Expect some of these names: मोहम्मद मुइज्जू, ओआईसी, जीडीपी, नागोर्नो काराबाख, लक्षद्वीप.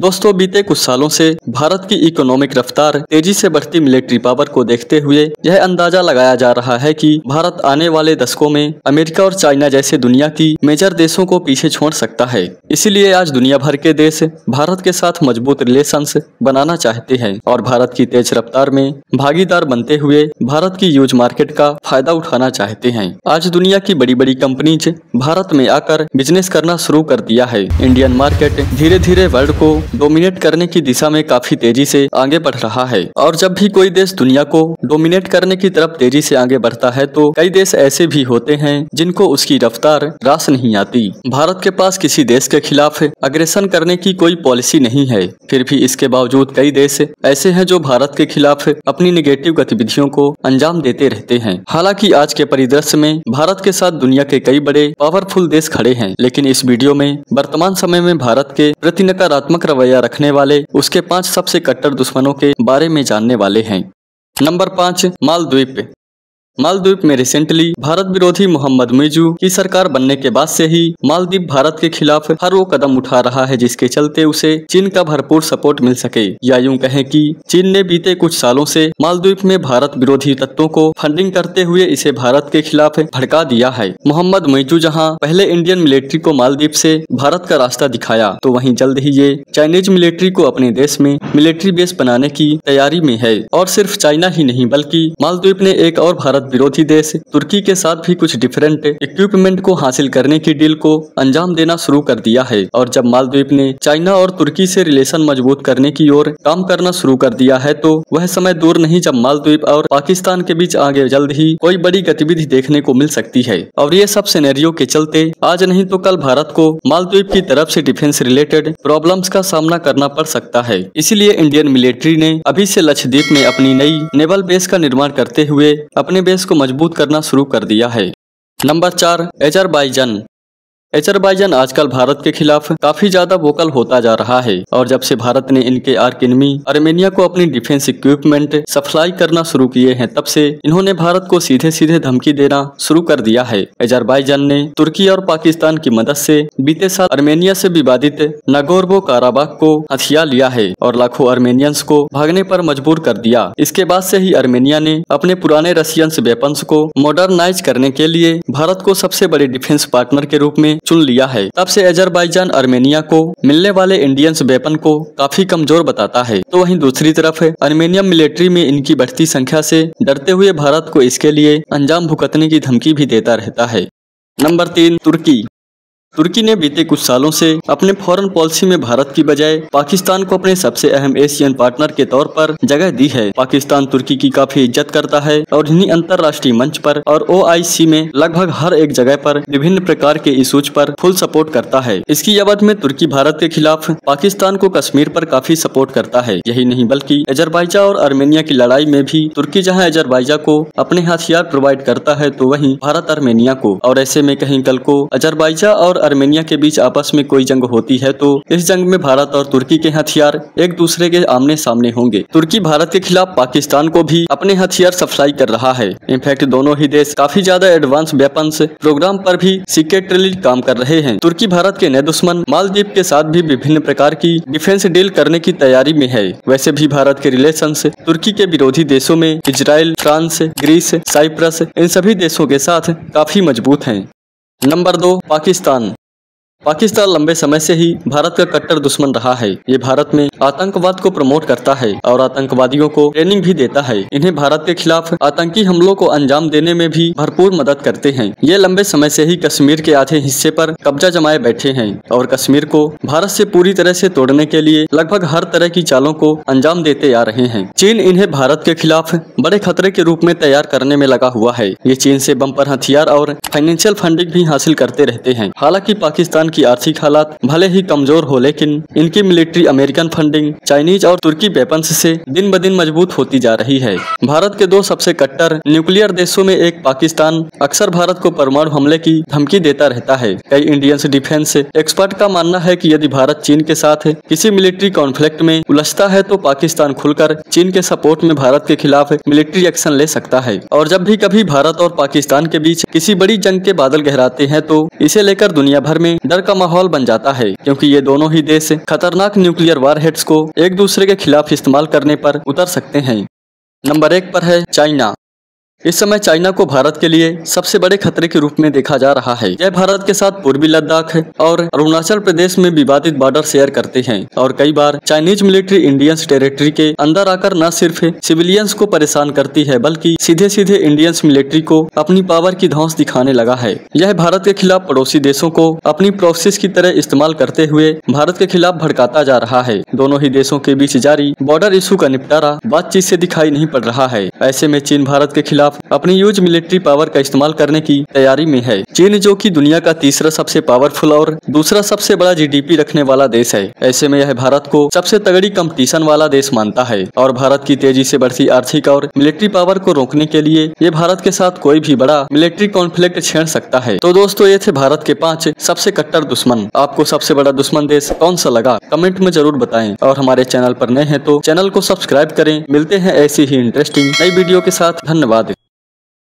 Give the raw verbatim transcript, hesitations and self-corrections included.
दोस्तों, बीते कुछ सालों से भारत की इकोनॉमिक रफ्तार, तेजी से बढ़ती मिलिट्री पावर को देखते हुए यह अंदाजा लगाया जा रहा है कि भारत आने वाले दशकों में अमेरिका और चाइना जैसे दुनिया की मेजर देशों को पीछे छोड़ सकता है। इसीलिए आज दुनिया भर के देश भारत के साथ मजबूत रिलेशंस बनाना चाहते हैं और भारत की तेज रफ्तार में भागीदार बनते हुए भारत की यूज मार्केट का फायदा उठाना चाहते हैं। आज दुनिया की बड़ी बड़ी कंपनीज भारत में आकर बिजनेस करना शुरू कर दिया है। इंडियन मार्केट धीरे धीरे वर्ल्ड को डोमिनेट करने की दिशा में काफी तेजी से आगे बढ़ रहा है और जब भी कोई देश दुनिया को डोमिनेट करने की तरफ तेजी से आगे बढ़ता है तो कई देश ऐसे भी होते हैं जिनको उसकी रफ्तार रास नहीं आती। भारत के पास किसी देश के खिलाफ अग्रेशन करने की कोई पॉलिसी नहीं है, फिर भी इसके बावजूद कई देश ऐसे हैं जो भारत के खिलाफ अपनी निगेटिव गतिविधियों को अंजाम देते रहते हैं। हालांकि आज के परिदृश्य में भारत के साथ दुनिया के कई बड़े पावरफुल देश खड़े हैं, लेकिन इस वीडियो में वर्तमान समय में भारत के प्रति नकारात्मक रवैया रखने वाले उसके पांच सबसे कट्टर दुश्मनों के बारे में जानने वाले हैं। नंबर पाँच, मालदीव। मालदीव में रिसेंटली भारत विरोधी मोहम्मद मुइज्जू की सरकार बनने के बाद से ही मालदीव भारत के खिलाफ हर वो कदम उठा रहा है जिसके चलते उसे चीन का भरपूर सपोर्ट मिल सके, या यूं कहें कि चीन ने बीते कुछ सालों से मालदीव में भारत विरोधी तत्वों को फंडिंग करते हुए इसे भारत के खिलाफ भड़का दिया है। मोहम्मद मुइज्जू जहाँ पहले इंडियन मिलिट्री को मालदीव से भारत का रास्ता दिखाया तो वहीं जल्द ही ये चाइनीज मिलिट्री को अपने देश में मिलिट्री बेस बनाने की तैयारी में है। और सिर्फ चाइना ही नहीं बल्कि मालदीव ने एक और भारत विरोधी देश तुर्की के साथ भी कुछ डिफरेंट इक्विपमेंट को हासिल करने की डील को अंजाम देना शुरू कर दिया है। और जब मालदीव ने चाइना और तुर्की से रिलेशन मजबूत करने की ओर काम करना शुरू कर दिया है तो वह समय दूर नहीं जब मालदीव और पाकिस्तान के बीच आगे जल्द ही कोई बड़ी गतिविधि देखने को मिल सकती है। और ये सब सिनेरियो के चलते आज नहीं तो कल भारत को मालदीव की तरफ से डिफेंस रिलेटेड प्रॉब्लम्स का सामना करना पड़ सकता है। इसीलिए इंडियन मिलिट्री ने अभी से लक्षद्वीप में अपनी नई नेवल बेस का निर्माण करते हुए अपने देश को मजबूत करना शुरू कर दिया है। नंबर चार, अजरबैजान। अजरबैजान आजकल भारत के खिलाफ काफी ज्यादा वोकल होता जा रहा है और जब से भारत ने इनके आर्क एनिमी आर्मेनिया को अपनी डिफेंस इक्विपमेंट सप्लाई करना शुरू किए हैं तब से इन्होंने भारत को सीधे सीधे धमकी देना शुरू कर दिया है। अजरबैजान ने तुर्की और पाकिस्तान की मदद से बीते साल आर्मेनिया से विवादित नागोर्नो काराबाख को हथियार लिया है और लाखों आर्मेनियंस को भागने पर मजबूर कर दिया। इसके बाद से ही आर्मेनिया ने अपने पुराने रशियन वेपन्स को मॉडर्नाइज करने के लिए भारत को सबसे बड़े डिफेंस पार्टनर के रूप में चुन लिया है। तब से अजरबैजान आर्मेनिया को मिलने वाले इंडियन वेपन को काफी कमजोर बताता है तो वहीं दूसरी तरफ आर्मेनियन मिलिट्री में इनकी बढ़ती संख्या से डरते हुए भारत को इसके लिए अंजाम भुगतने की धमकी भी देता रहता है। नंबर तीन, तुर्की। तुर्की ने बीते कुछ सालों से अपने फॉरेन पॉलिसी में भारत की बजाय पाकिस्तान को अपने सबसे अहम एशियन पार्टनर के तौर पर जगह दी है। पाकिस्तान तुर्की की काफी इज्जत करता है और इन्हीं अंतर्राष्ट्रीय मंच पर और ओआईसी में लगभग हर एक जगह पर विभिन्न प्रकार के इशूज पर फुल सपोर्ट करता है। इसकी अवध में तुर्की भारत के खिलाफ पाकिस्तान को कश्मीर पर काफी सपोर्ट करता है। यही नहीं बल्कि अजरबैजान और आर्मेनिया की लड़ाई में भी तुर्की जहाँ अजरबैजान को अपने हथियार प्रोवाइड करता है तो वही भारत आर्मेनिया को। और ऐसे में कहीं कल को अजरबैजान और आर्मेनिया के बीच आपस में कोई जंग होती है तो इस जंग में भारत और तुर्की के हथियार एक दूसरे के आमने सामने होंगे। तुर्की भारत के खिलाफ पाकिस्तान को भी अपने हथियार सप्लाई कर रहा है। इनफैक्ट दोनों ही देश काफी ज्यादा एडवांस वेपन्स प्रोग्राम पर भी सीक्रेटली काम कर रहे हैं। तुर्की भारत के नए दुश्मन मालदीव के साथ भी विभिन्न प्रकार की डिफेंस डील करने की तैयारी में है। वैसे भी भारत के रिलेशन तुर्की के विरोधी देशों में इजराइल, फ्रांस, ग्रीस, साइप्रस इन सभी देशों के साथ काफी मजबूत है। नंबर दो, पाकिस्तान। पाकिस्तान लंबे समय से ही भारत का कट्टर दुश्मन रहा है। ये भारत में आतंकवाद को प्रमोट करता है और आतंकवादियों को ट्रेनिंग भी देता है। इन्हें भारत के खिलाफ आतंकी हमलों को अंजाम देने में भी भरपूर मदद करते हैं। ये लंबे समय से ही कश्मीर के आधे हिस्से पर कब्जा जमाए बैठे हैं और कश्मीर को भारत से पूरी तरह से तोड़ने के लिए लगभग हर तरह की चालों को अंजाम देते आ रहे हैं। चीन इन्हें भारत के खिलाफ बड़े खतरे के रूप में तैयार करने में लगा हुआ है। ये चीन से बम्पर हथियार और फाइनेंशियल फंडिंग भी हासिल करते रहते हैं। हालांकि पाकिस्तान की आर्थिक हालात भले ही कमजोर हो लेकिन इनकी मिलिट्री अमेरिकन फंडिंग, चाइनीज और तुर्की वेपन्स से दिन ब दिन मजबूत होती जा रही है। भारत के दो सबसे कट्टर न्यूक्लियर देशों में एक पाकिस्तान अक्सर भारत को परमाणु हमले की धमकी देता रहता है। कई इंडियन डिफेंस एक्सपर्ट का मानना है कि यदि भारत चीन के साथ किसी मिलिट्री कॉन्फ्लिक्ट में उलझता है तो पाकिस्तान खुलकर चीन के सपोर्ट में भारत के खिलाफ मिलिट्री एक्शन ले सकता है। और जब भी कभी भारत और पाकिस्तान के बीच किसी बड़ी जंग के बादल गहराते हैं तो इसे लेकर दुनिया भर में डर डर का माहौल बन जाता है, क्योंकि ये दोनों ही देश खतरनाक न्यूक्लियर वारहेड्स को एक दूसरे के खिलाफ इस्तेमाल करने पर उतर सकते हैं। नंबर एक पर है चाइना। इस समय चाइना को भारत के लिए सबसे बड़े खतरे के रूप में देखा जा रहा है। यह भारत के साथ पूर्वी लद्दाख और अरुणाचल प्रदेश में विवादित बॉर्डर शेयर करते हैं और कई बार चाइनीज मिलिट्री इंडियंस टेरिटरी के अंदर आकर न सिर्फ सिविलियंस को परेशान करती है बल्कि सीधे सीधे इंडियंस मिलिट्री को अपनी पावर की धौंस दिखाने लगा है। यह भारत के खिलाफ पड़ोसी देशों को अपनी प्रॉक्सीज की तरह इस्तेमाल करते हुए भारत के खिलाफ भड़काता जा रहा है। दोनों ही देशों के बीच जारी बॉर्डर इशू का निपटारा बातचीत से दिखाई नहीं पड़ रहा है। ऐसे में चीन भारत के खिलाफ अपनी यूज मिलिट्री पावर का इस्तेमाल करने की तैयारी में है। चीन जो कि दुनिया का तीसरा सबसे पावरफुल और दूसरा सबसे बड़ा जीडीपी रखने वाला देश है, ऐसे में यह भारत को सबसे तगड़ी कंपटीशन वाला देश मानता है और भारत की तेजी से बढ़ती आर्थिक और मिलिट्री पावर को रोकने के लिए ये भारत के साथ कोई भी बड़ा मिलिट्री कॉन्फ्लिक्ट छेड़ सकता है। तो दोस्तों, ये थे भारत के पाँच सबसे कट्टर दुश्मन। आपको सबसे बड़ा दुश्मन देश कौन सा लगा, कमेंट में जरूर बताएं और हमारे चैनल पर नए हैं तो चैनल को सब्सक्राइब करें। मिलते हैं ऐसी ही इंटरेस्टिंग नई वीडियो के साथ। धन्यवाद।